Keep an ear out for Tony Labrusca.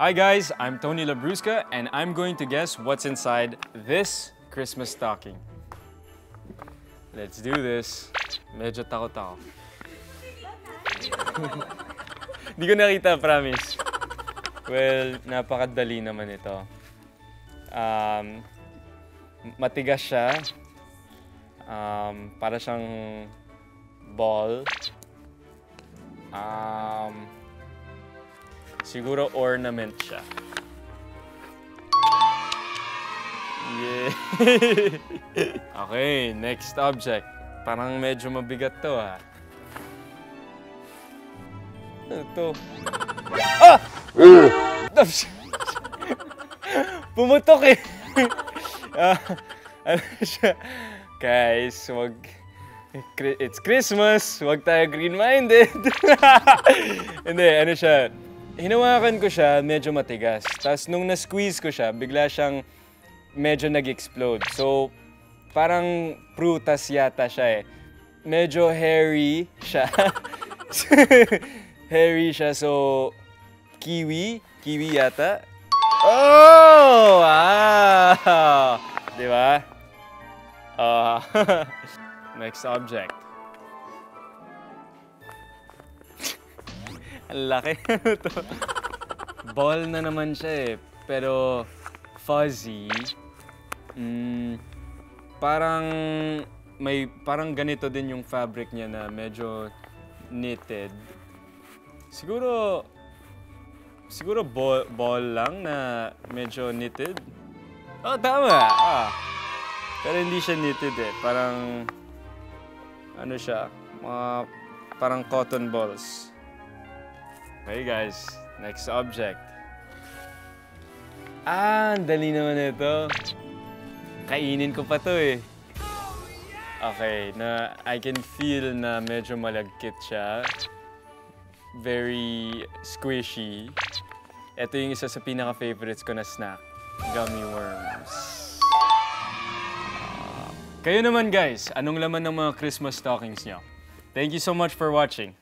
Hi guys, I'm Tony Labrusca and I'm going to guess what's inside this Christmas stocking. Let's do this. Medyo takot ako. Hindi ko nakita, promise. Well, napakadali naman ito. Matigas siya. Para siyang ball. Siguro ornament siya. Yeah. Okay, next object. Parang medyo mabigat to, ha. Ano to? Ah! Pumutok eh! Ano siya? Guys, wag... It's Christmas! Wag tayo green-minded! Hindi, ano siya? Hinawakan ko siya, medyo matigas. Tapos nung na-squeeze ko siya, bigla siyang medyo nag-explode. So, parang prutas yata siya eh. Medyo hairy siya. Hairy siya, so... Kiwi? Kiwi yata? Oh! Wow! Diba? Next object. Ang laki na to. Ball na naman siya eh. Pero fuzzy. Parang may parang ganito din yung fabric niya na medyo knitted. Siguro ball lang na medyo knitted. Oh, tama. Ah. Pero hindi siya knitted eh. Parang ano siya? Parang cotton balls. Hey guys, next object. Ang dali naman ito. Kainin ko pa to eh. Okay, na I can feel na medyo malagkit siya. Very squishy. Ito yung isa sa pinaka-favorites ko na snack. Gummy worms. Kayo naman guys, anong laman ng mga Christmas stockings niyo? Thank you so much for watching.